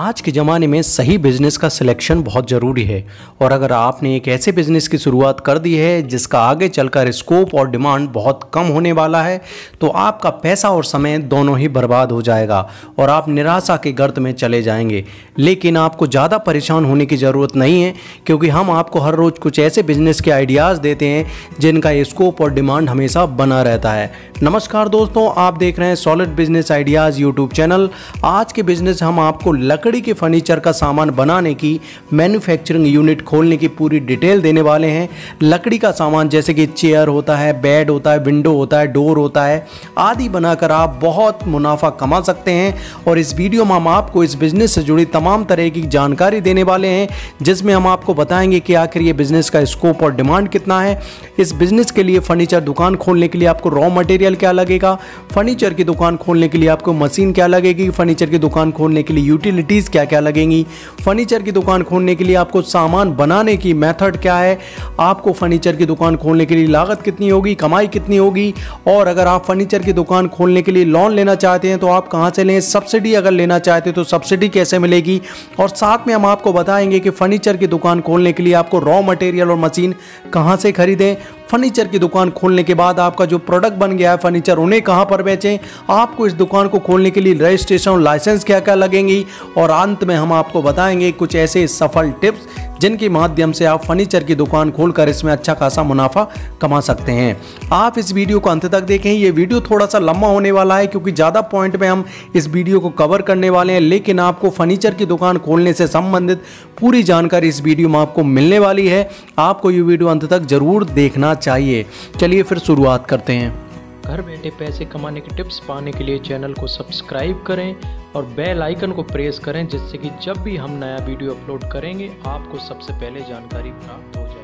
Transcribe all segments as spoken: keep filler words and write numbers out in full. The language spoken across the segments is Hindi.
आज के ज़माने में सही बिजनेस का सिलेक्शन बहुत ज़रूरी है और अगर आपने एक ऐसे बिजनेस की शुरुआत कर दी है जिसका आगे चलकर स्कोप और डिमांड बहुत कम होने वाला है तो आपका पैसा और समय दोनों ही बर्बाद हो जाएगा और आप निराशा के गर्त में चले जाएंगे। लेकिन आपको ज़्यादा परेशान होने की ज़रूरत नहीं है क्योंकि हम आपको हर रोज़ कुछ ऐसे बिजनेस के आइडियाज़ देते हैं जिनका स्कोप और डिमांड हमेशा बना रहता है। नमस्कार दोस्तों, आप देख रहे हैं solid business ideas YouTube channel. आज के बिजनेस हम आपको लकड़ी के फर्नीचर का सामान बनाने की मैन्युफैक्चरिंग यूनिट खोलने की पूरी डिटेल देने वाले हैं। लकड़ी का सामान जैसे कि चेयर होता है, बेड होता है, विंडो होता है, डोर होता है आदि बनाकर आप बहुत मुनाफा कमा सकते हैं और इस वीडियो में हम आपको इस बिजनेस से जुड़ी तमाम तरह की जानकारी देने वाले हैं जिसमें हम आपको बताएंगे कि आखिर ये बिजनेस का स्कोप और डिमांड कितना है। इस बिजनेस के लिए फर्नीचर दुकान खोलने के लिए आपको रॉ मटेरियल क्या लगेगा, फर्नीचर की दुकान खोलने के लिए आपको मशीन क्या लगेगी, फर्नीचर की दुकान खोलने के लिए यूटिलिटी क्या क्या लगेंगी, फर्नीचर की दुकान खोलने के लिए आपको सामान बनाने की मेथड क्या है, आपको फर्नीचर की दुकान खोलने के लिए लागत कितनी होगी, कमाई कितनी होगी और अगर आप फर्नीचर की दुकान खोलने के लिए लोन लेना चाहते हैं तो आप कहां से लें, सब्सिडी अगर लेना चाहते हैं तो सब्सिडी कैसे मिलेगी और साथ में हम आपको बताएंगे कि फर्नीचर की दुकान खोलने के लिए आपको रॉ मटेरियल और मशीन कहां से खरीदें, फर्नीचर की दुकान खोलने के बाद आपका जो प्रोडक्ट बन गया है फर्नीचर उन्हें कहां पर बेचें, आपको इस दुकान को खोलने के लिए रजिस्ट्रेशन और लाइसेंस क्या क्या लगेंगी और अंत में हम आपको बताएंगे कुछ ऐसे सफल टिप्स जिनके माध्यम से आप फर्नीचर की दुकान खोलकर इसमें अच्छा खासा मुनाफा कमा सकते हैं। आप इस वीडियो को अंत तक देखें। ये वीडियो थोड़ा सा लंबा होने वाला है क्योंकि ज़्यादा पॉइंट में हम इस वीडियो को कवर करने वाले हैं, लेकिन आपको फर्नीचर की दुकान खोलने से संबंधित पूरी जानकारी इस वीडियो में आपको मिलने वाली है। आपको ये वीडियो अंत तक जरूर देखना चाहिए। चलिए फिर शुरुआत करते हैं। घर बैठे पैसे कमाने के टिप्स पाने के लिए चैनल को सब्सक्राइब करें और बेल आइकन को प्रेस करें जिससे कि जब भी हम नया वीडियो अपलोड करेंगे आपको सबसे पहले जानकारी प्राप्त हो जाएगी।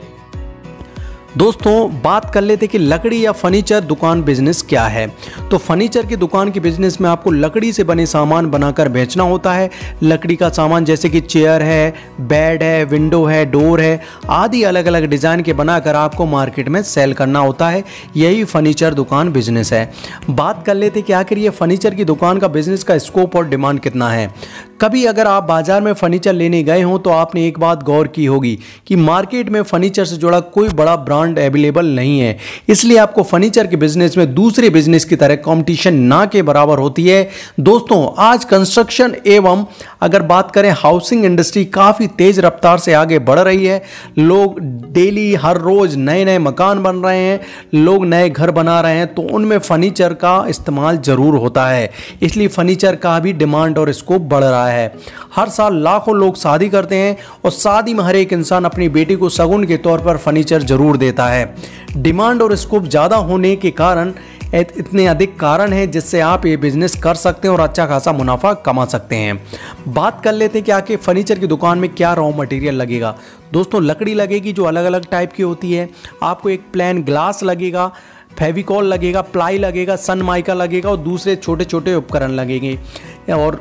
दोस्तों, बात कर लेते कि लकड़ी या फर्नीचर दुकान बिजनेस क्या है। तो फर्नीचर की दुकान की बिजनेस में आपको लकड़ी से बने सामान बनाकर बेचना होता है। लकड़ी का सामान जैसे कि चेयर है, बेड है, विंडो है, डोर है आदि अलग अलग डिज़ाइन के बनाकर आपको मार्केट में सेल करना होता है। यही फर्नीचर दुकान बिजनेस है। बात कर लेते कि आखिर ये फर्नीचर की दुकान का बिजनेस का स्कोप और डिमांड कितना है। कभी अगर आप बाज़ार में फर्नीचर लेने गए हों तो आपने एक बात गौर की होगी कि मार्केट में फर्नीचर से जुड़ा कोई बड़ा ब्रांड अवेलेबल नहीं है, इसलिए आपको फर्नीचर के बिजनेस में दूसरे बिजनेस की तरह कंपटीशन ना के बराबर होती है। दोस्तों, आज कंस्ट्रक्शन एवं अगर बात करें हाउसिंग इंडस्ट्री काफी तेज रफ्तार से आगे बढ़ रही है। लोग डेली हर रोज नए नए मकान बन रहे हैं, लोग नए घर बना रहे हैं तो उनमें फर्नीचर का इस्तेमाल जरूर होता है, इसलिए फर्नीचर का भी डिमांड और स्कोप बढ़ रहा है। हर साल लाखों लोग शादी करते हैं और शादी में हर एक इंसान अपनी बेटी को शगुन के तौर पर फर्नीचर जरूर देता है। डिमांड और स्कोप ज्यादा होने के कारण इतने अधिक कारण हैं जिससे आप ये बिजनेस कर सकते हैं और अच्छा खासा मुनाफा कमा सकते हैं। बात कर लेते हैं कि आखिर फर्नीचर की दुकान में क्या रॉ मटेरियल लगेगा। दोस्तों, लकड़ी लगेगी जो अलग अलग टाइप की होती है। आपको एक प्लेन ग्लास लगेगा, फेविकॉल लगेगा, प्लाई लगेगा, सन माइका लगेगा और दूसरे छोटे छोटे उपकरण लगेंगे और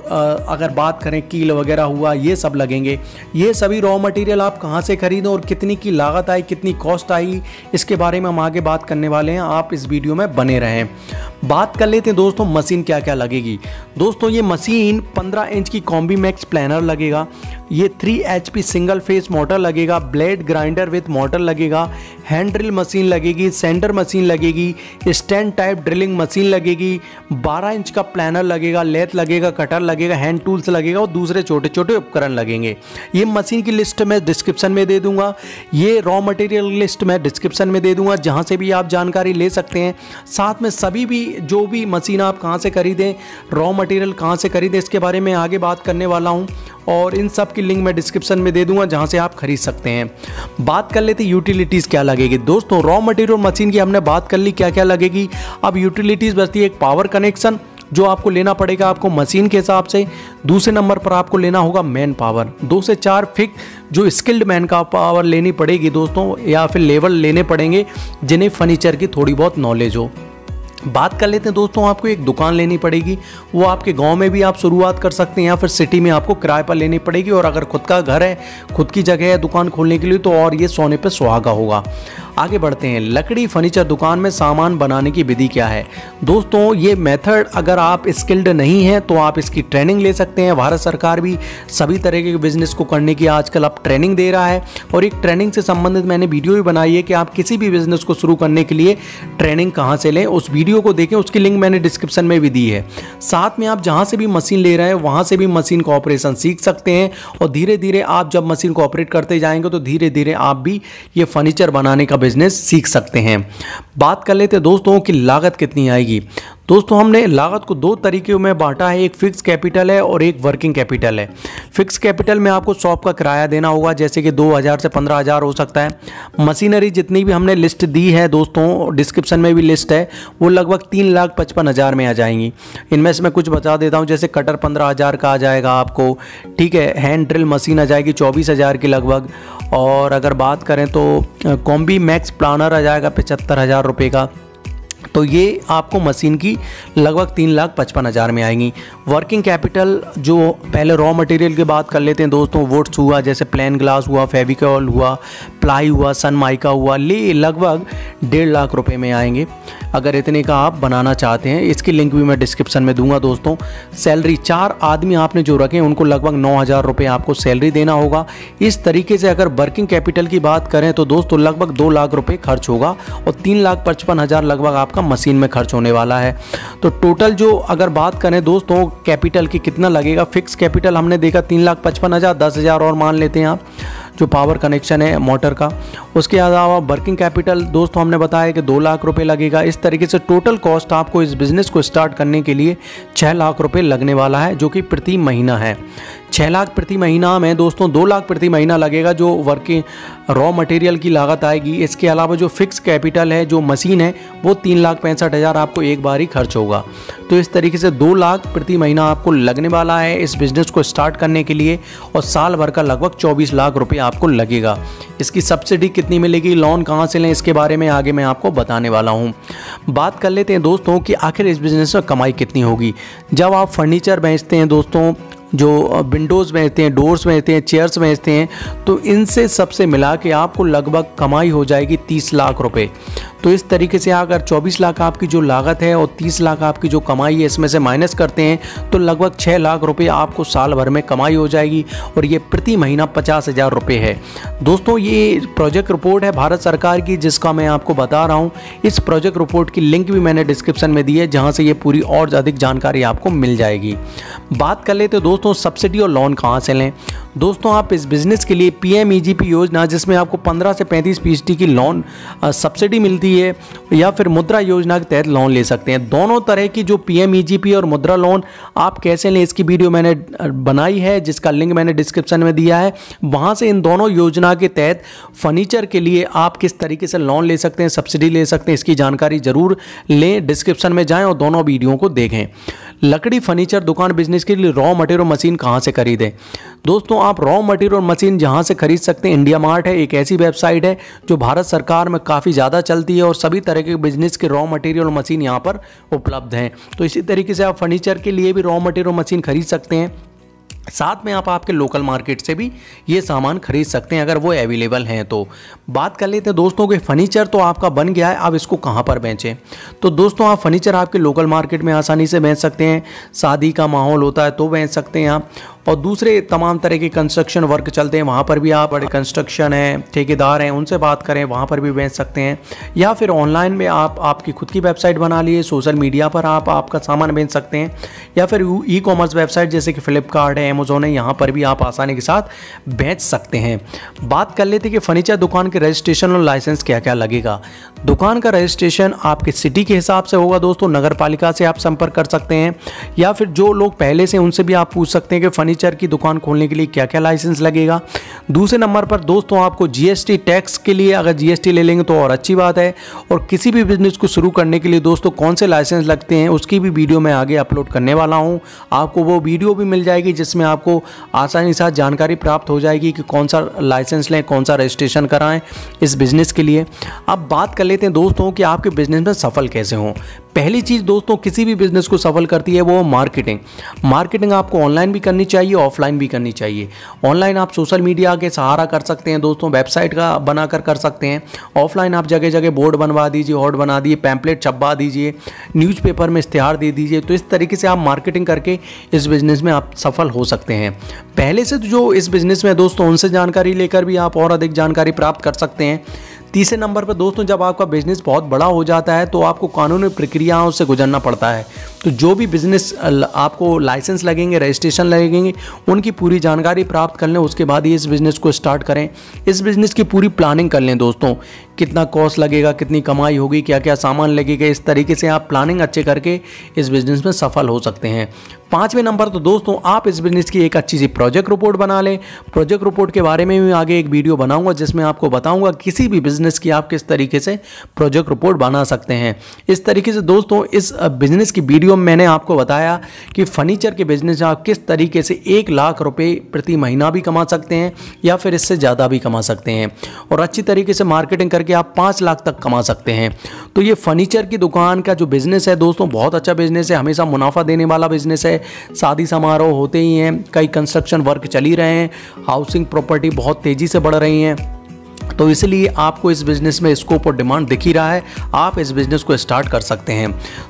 अगर बात करें कील वगैरह हुआ ये सब लगेंगे। ये सभी रॉ मटेरियल आप कहाँ से खरीदें और कितनी की लागत आई, कितनी कॉस्ट आई, इसके बारे में हम आगे बात करने वाले हैं। आप इस वीडियो में बने रहें। बात कर लेते हैं दोस्तों मशीन क्या क्या लगेगी। दोस्तों, ये मशीन पंद्रह इंच की कॉम्बी मैक्स प्लानर लगेगा, ये three H P single phase motor लगेगा, ब्लेड ग्राइंडर विथ मोटर लगेगा, हैंड ड्रिल मशीन लगेगी, सेंटर मशीन लगेगी, स्टैंड टाइप ड्रिलिंग मशीन लगेगी, बारह इंच का प्लानर लगेगा, लेथ लगेगा, कटर लगेगा, हैंड टूल्स लगेगा और दूसरे छोटे छोटे उपकरण लगेंगे। ये मशीन की लिस्ट मैं डिस्क्रिप्शन में दे दूंगा, ये रॉ मटेरियल लिस्ट मैं डिस्क्रिप्शन में दे दूंगा जहाँ से भी आप जानकारी ले सकते हैं। साथ में सभी भी जो भी मशीन आप कहाँ से खरीदें, रॉ मटेरियल कहाँ से खरीदें, इसके बारे में आगे बात करने वाला हूँ और इन सब की लिंक मैं डिस्क्रिप्शन में दे दूंगा जहाँ से आप खरीद सकते हैं। बात कर लेते यूटिलिटीज़ क्या लगेगी। दोस्तों, रॉ मटेरियल मशीन की हमने बात कर ली क्या क्या लगेगी। अब यूटिलिटीज़ बचती है एक पावर कनेक्शन जो आपको लेना पड़ेगा आपको मशीन के हिसाब से। दूसरे नंबर पर आपको लेना होगा मैन पावर, दो से चार फिक्स जो स्किल्ड मैन का पावर लेनी पड़ेगी दोस्तों, या फिर लेबर लेने पड़ेंगे जिन्हें फर्नीचर की थोड़ी बहुत नॉलेज हो। बात कर लेते हैं दोस्तों, आपको एक दुकान लेनी पड़ेगी। वो आपके गांव में भी आप शुरुआत कर सकते हैं या फिर सिटी में आपको किराए पर लेनी पड़ेगी। और अगर खुद का घर है, खुद की जगह है दुकान खोलने के लिए, तो और ये सोने पे सुहागा होगा। आगे बढ़ते हैं, लकड़ी फर्नीचर दुकान में सामान बनाने की विधि क्या है। दोस्तों ये मेथड अगर आप स्किल्ड नहीं हैं तो आप इसकी ट्रेनिंग ले सकते हैं। भारत सरकार भी सभी तरह के बिजनेस को करने की आजकल आप ट्रेनिंग दे रहा है, और एक ट्रेनिंग से संबंधित मैंने वीडियो भी बनाई है कि आप किसी भी बिजनेस को शुरू करने के लिए ट्रेनिंग कहाँ से लें। उस वीडियो को देखें, उसकी लिंक मैंने डिस्क्रिप्शन में भी दी है। साथ में आप जहाँ से भी मशीन ले रहे हैं वहाँ से भी मशीन का ऑपरेशन सीख सकते हैं, और धीरे धीरे आप जब मशीन को ऑपरेट करते जाएंगे तो धीरे धीरे आप भी ये फर्नीचर बनाने का बिजनेस सीख सकते हैं। बात कर लेते हैं दोस्तों कि लागत कितनी आएगी। दोस्तों हमने लागत को दो तरीके में बांटा है, एक फिक्स कैपिटल है और एक वर्किंग कैपिटल है। फिक्स कैपिटल में आपको शॉप का किराया देना होगा, जैसे कि दो हज़ार से पंद्रह हज़ार हो सकता है। मशीनरी जितनी भी हमने लिस्ट दी है दोस्तों, डिस्क्रिप्शन में भी लिस्ट है, वो लगभग तीन लाख पचपन हज़ार में आ जाएंगी। इनमें से मैं कुछ बता देता हूँ, जैसे कटर पंद्रह हज़ार का आ जाएगा आपको, ठीक है। हैंड ड्रिल मशीन आ जाएगी चौबीस हज़ार की लगभग, और अगर बात करें तो कॉम्बी मैक्स प्लानर आ जाएगा पचहत्तर हज़ार रुपये का। तो ये आपको मशीन की लगभग तीन लाख पचपन हज़ार में आएंगी। वर्किंग कैपिटल जो पहले रॉ मटेरियल की बात कर लेते हैं दोस्तों, वुड्स हुआ, जैसे प्लेन ग्लास हुआ, फेविकॉल हुआ, प्लाई हुआ, सन माइका हुआ, ले लगभग डेढ़ लाख रुपए में आएंगे अगर इतने का आप बनाना चाहते हैं। इसकी लिंक भी मैं डिस्क्रिप्शन में दूंगा दोस्तों। सैलरी चार आदमी आपने जो रखे उनको लगभग नौ हज़ार रुपये आपको सैलरी देना होगा। इस तरीके से अगर वर्किंग कैपिटल की बात करें तो दोस्तों लगभग दो लाख रुपये खर्च होगा, और तीन लाख पचपन हज़ार लगभग आपका मशीन में खर्च होने वाला है। तो टोटल जो अगर बात करें दोस्तों कैपिटल की कितना लगेगा, फिक्स कैपिटल हमने देखा तीन लाख पचपन हज़ार, दस हज़ार और मान लेते हैं आप जो पावर कनेक्शन है मोटर का। उसके अलावा वर्किंग कैपिटल दोस्तों हमने बताया कि दो लाख रुपए लगेगा। इस तरीके से टोटल कॉस्ट आपको इस बिज़नेस को स्टार्ट करने के लिए छः लाख रुपए लगने वाला है, जो कि प्रति महीना है। छः लाख प्रति महीना में दोस्तों दो लाख प्रति महीना लगेगा जो वर्किंग रॉ मटेरियल की लागत आएगी। इसके अलावा जो फिक्स कैपिटल है, जो मशीन है, वो तीन लाख पैंसठ हज़ार आपको एक बार ही खर्च होगा। तो इस तरीके से दो लाख प्रति महीना आपको लगने वाला है इस बिज़नेस को स्टार्ट करने के लिए, और साल भर का लगभग चौबीस लाख रुपये आपको लगेगा। इसकी सब्सिडी कितनी मिलेगी, लोन कहाँ से लें, इसके बारे में आगे मैं आपको बताने वाला हूँ। बात कर लेते हैं दोस्तों कि आखिर इस बिज़नेस में कमाई कितनी होगी। जब आप फर्नीचर बेचते हैं दोस्तों, जो विंडोज़ बेचते हैं, डोर्स बेचते हैं, चेयर्स बेचते हैं, तो इनसे सबसे मिला के आपको लगभग कमाई हो जाएगी तीस लाख रुपए। तो इस तरीके से अगर चौबीस लाख आपकी जो लागत है और तीस लाख आपकी जो कमाई है, इसमें से माइनस करते हैं तो लगभग छः लाख रुपए आपको साल भर में कमाई हो जाएगी, और ये प्रति महीना पचास हज़ार रुपये है। दोस्तों ये प्रोजेक्ट रिपोर्ट है भारत सरकार की, जिसका मैं आपको बता रहा हूँ। इस प्रोजेक्ट रिपोर्ट की लिंक भी मैंने डिस्क्रिप्शन में दी है, जहाँ से ये पूरी और अधिक जानकारी आपको मिल जाएगी। बात कर लेते दोस्तों दोस्तों सब्सिडी और लोन कहाँ से लें। दोस्तों आप इस बिज़नेस के लिए पीएमईजीपी योजना, जिसमें आपको पंद्रह से पैंतीस फीसदी की लोन सब्सिडी मिलती है, या फिर मुद्रा योजना के तहत लोन ले सकते हैं। दोनों तरह की जो पीएमईजीपी और मुद्रा लोन आप कैसे लें, इसकी वीडियो मैंने बनाई है, जिसका लिंक मैंने डिस्क्रिप्शन में दिया है। वहाँ से इन दोनों योजना के तहत फर्नीचर के लिए आप किस तरीके से लोन ले सकते हैं, सब्सिडी ले सकते हैं, इसकी जानकारी ज़रूर लें। डिस्क्रिप्शन में जाएँ और दोनों वीडियो को देखें। लकड़ी फर्नीचर दुकान बिजनेस के लिए रॉ मटेरियल मशीन कहाँ से खरीदें। दोस्तों आप रॉ मटेरियल मशीन जहाँ से खरीद सकते हैं, इंडिया मार्ट है, एक ऐसी वेबसाइट है जो भारत सरकार में काफ़ी ज़्यादा चलती है, और सभी तरह के बिजनेस के रॉ मटेरियल मशीन यहाँ पर उपलब्ध हैं। तो इसी तरीके से आप फर्नीचर के लिए भी रॉ मटेरियल मशीन खरीद सकते हैं। साथ में आप आपके लोकल मार्केट से भी ये सामान खरीद सकते हैं अगर वो अवेलेबल हैं तो। बात कर लेते हैं दोस्तों कि फर्नीचर तो आपका बन गया है, आप इसको कहाँ पर बेचें। तो दोस्तों आप फर्नीचर आपके लोकल मार्केट में आसानी से बेच सकते हैं, शादी का माहौल होता है तो बेच सकते हैं आप, और दूसरे तमाम तरह के कंस्ट्रक्शन वर्क चलते हैं वहाँ पर भी आप, बड़े कंस्ट्रक्शन हैं, ठेकेदार हैं, उनसे बात करें, वहाँ पर भी बेच सकते हैं। या फिर ऑनलाइन में आप आपकी खुद की वेबसाइट बना लिए, सोशल मीडिया पर आप आपका सामान बेच सकते हैं, या फिर ई कॉमर्स वेबसाइट जैसे कि फ्लिपकार्ट है, अमेजोन है, यहाँ पर भी आप आसानी के साथ बेच सकते हैं। बात कर लेते कि फर्नीचर दुकान के रजिस्ट्रेशन और लाइसेंस क्या क्या लगेगा। दुकान का रजिस्ट्रेशन आपके सिटी के हिसाब से होगा दोस्तों, नगर पालिका से आप संपर्क कर सकते हैं, या फिर जो लोग पहले से उनसे भी आप पूछ सकते हैं कि फर्नीचर फर्नीचर की दुकान खोलने के लिए क्या क्या लाइसेंस लगेगा। दूसरे नंबर पर दोस्तों आपको जीएसटी टैक्स के लिए अगर जीएसटी ले लेंगे तो और अच्छी बात है। और किसी भी बिजनेस को शुरू करने के लिए दोस्तों कौन से लाइसेंस लगते हैं उसकी भी वीडियो मैं आगे अपलोड करने वाला हूँ। आपको वो वीडियो भी मिल जाएगी जिसमें आपको आसानी से जानकारी प्राप्त हो जाएगी कि कौन सा लाइसेंस लें, कौन सा रजिस्ट्रेशन कराएं इस बिज़नेस के लिए। अब बात कर लेते हैं दोस्तों कि आपके बिजनेस में सफल कैसे हों। पहली चीज़ दोस्तों किसी भी बिज़नेस को सफल करती है वो मार्केटिंग। मार्केटिंग आपको ऑनलाइन भी करनी चाहिए, ऑफलाइन भी करनी चाहिए। ऑनलाइन आप सोशल मीडिया के सहारा कर सकते हैं दोस्तों, वेबसाइट का बनाकर कर सकते हैं। ऑफलाइन आप जगह जगह बोर्ड बनवा दीजिए, होर्ड बना दीजिए, पैम्पलेट छपवा दीजिए, न्यूज़पेपर में इश्तिहार दे दीजिए। तो इस तरीके से आप मार्केटिंग करके इस बिज़नेस में आप सफल हो सकते हैं। पहले से जो इस बिज़नेस में दोस्तों उनसे जानकारी लेकर भी आप और अधिक जानकारी प्राप्त कर सकते हैं। तीसरे नंबर पर दोस्तों जब आपका बिजनेस बहुत बड़ा हो जाता है तो आपको कानूनी प्रक्रियाओं से गुजरना पड़ता है। तो जो भी बिजनेस आपको लाइसेंस लगेंगे, रजिस्ट्रेशन लगेंगे, उनकी पूरी जानकारी प्राप्त कर लें, उसके बाद ही इस बिज़नेस को स्टार्ट करें। इस बिज़नेस की पूरी प्लानिंग कर लें दोस्तों, कितना कॉस्ट लगेगा, कितनी कमाई होगी, क्या क्या सामान लगेगा। इस तरीके से आप प्लानिंग अच्छे करके इस बिज़नेस में सफल हो सकते हैं। पाँचवें नंबर तो दोस्तों आप इस बिज़नेस की एक अच्छी सी प्रोजेक्ट रिपोर्ट बना लें। प्रोजेक्ट रिपोर्ट के बारे में भी आगे एक वीडियो बनाऊंगा जिसमें आपको बताऊंगा किसी भी बिज़नेस की आप किस तरीके से प्रोजेक्ट रिपोर्ट बना सकते हैं। इस तरीके से दोस्तों इस बिज़नेस की वीडियो में मैंने आपको बताया कि फर्नीचर के बिज़नेस आप किस तरीके से एक लाख रुपये प्रति महीना भी कमा सकते हैं या फिर इससे ज़्यादा भी कमा सकते हैं, और अच्छी तरीके से मार्केटिंग करके आप पाँच लाख तक कमा सकते हैं। तो ये फर्नीचर की दुकान का जो बिज़नेस है दोस्तों बहुत अच्छा बिज़नेस है, हमेशा मुनाफा देने वाला बिज़नेस है। शादी समारोह होते ही हैं, कई कंस्ट्रक्शन वर्क चल ही रहे हैं, हाउसिंग प्रॉपर्टी बहुत तेज़ी से बढ़ रही हैं। तो इसलिए आपको इस बिज़नेस में स्कोप और डिमांड दिख ही रहा है, आप इस बिज़नेस को स्टार्ट कर सकते हैं।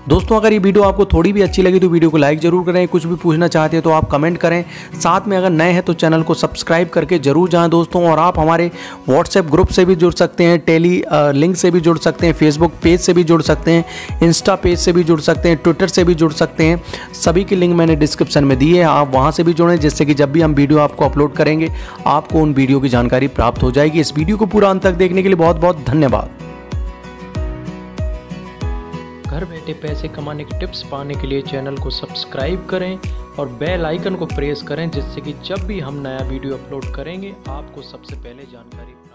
दोस्तों अगर ये वीडियो आपको थोड़ी भी अच्छी लगी तो वीडियो को लाइक ज़रूर करें। कुछ भी पूछना चाहते हैं तो आप कमेंट करें। साथ में अगर नए हैं तो चैनल को सब्सक्राइब करके ज़रूर जाएँ दोस्तों। और आप हमारे व्हाट्सएप ग्रुप से भी जुड़ सकते हैं, टेली लिंक से भी जुड़ सकते हैं, फेसबुक पेज से भी जुड़ सकते हैं, इंस्टा पेज से भी जुड़ सकते हैं, ट्विटर से भी जुड़ सकते हैं। सभी की लिंक मैंने डिस्क्रिप्शन में दी है, आप वहाँ से भी जुड़ें, जिससे कि जब भी हम वीडियो आपको अपलोड करेंगे आपको उन वीडियो की जानकारी प्राप्त हो जाएगी। इस वीडियो को पूरा अंत तक देखने के लिए बहुत बहुत धन्यवाद। घर बैठे पैसे कमाने के टिप्स पाने के लिए चैनल को सब्सक्राइब करें और बेल आइकन को प्रेस करें, जिससे कि जब भी हम नया वीडियो अपलोड करेंगे आपको सबसे पहले जानकारी